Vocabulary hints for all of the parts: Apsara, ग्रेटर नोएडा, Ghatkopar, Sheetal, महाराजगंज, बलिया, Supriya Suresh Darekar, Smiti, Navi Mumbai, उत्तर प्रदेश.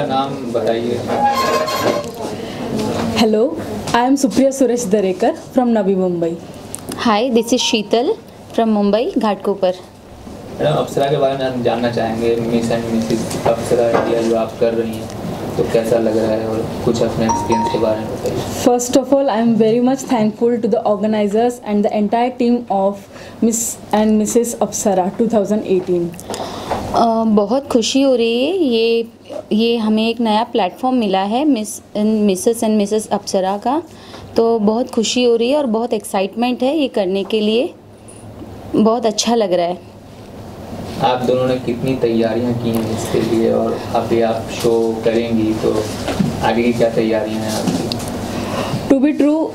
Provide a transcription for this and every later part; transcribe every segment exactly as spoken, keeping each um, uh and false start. आपका नाम बताइए। Hello, I am Supriya Suresh Darekar from Navi Mumbai. Hi, this is Sheetal from Mumbai Ghatkopar. Apsara के बारे में हम जानना चाहेंगे, miss and Mrs Apsara India जो आप कर रही हैं, तो कैसा लग रहा है और कुछ अपने एक्सपीरियंस के बारे में बताइए। First of all, I am very much thankful to the organisers and the entire team of miss and Mrs Apsara two thousand eighteen. Uh, बहुत खुशी हो रही है, ये ये हमें एक नया प्लेटफॉर्म मिला है Miss and Mrs and Mrs Apsara का, तो बहुत खुशी हो रही है और बहुत एक्साइटमेंट है ये करने के लिए, बहुत अच्छा लग रहा है। आप दोनों ने कितनी तैयारियां की हैं इसके लिए और अभी आप शो करेंगी तो आगे की क्या तैयारियां हैं आपकी? टू बी ट्रू,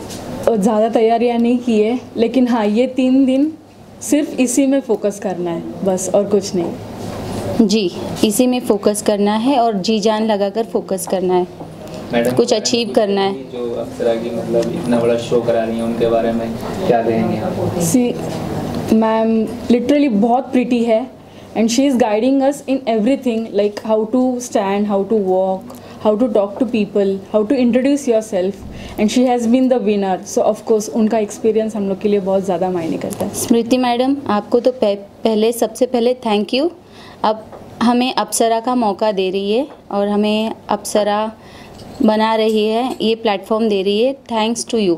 ज़्यादा तैयारियां नहीं की है, लेकिन हाँ, ये तीन दिन सिर्फ इसी में फोकस करना है बस, और कुछ नहीं। जी, इसी में फोकस करना है और जी जान लगाकर फोकस करना है, मैडम, कुछ अचीव करना है। जो अप्सरा की मतलब इतना बड़ा शो करा रही हैं, उनके बारे में क्या कहेंगे आप? सी मैम लिटरली बहुत प्रिटी है and she is guiding us in everything, like how to stand, how to walk, how to talk to people, how to introduce yourself, and she has been the winner, so of course उनका experience हम लोग के लिए बहुत ज़्यादा मायने करता है। स्मृति मैडम, आपको तो पहले सबसे पहले थैंक यू, अब हमें अप्सरा का मौका दे रही है और हमें अप्सरा बना रही है, ये प्लेटफॉर्म दे रही है, थैंक्स टू यू।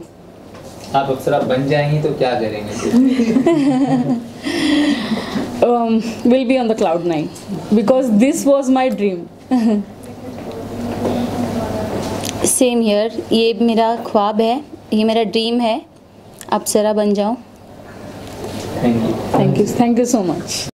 आप अप्सरा बन जाएंगी तो क्या करेंगे? Will be on the cloud nine because this was my dream. Same here, ये मेरा ख्वाब है, ये मेरा ड्रीम है, अप्सरा बन जाऊं। Thank you, thank you, thank you so much.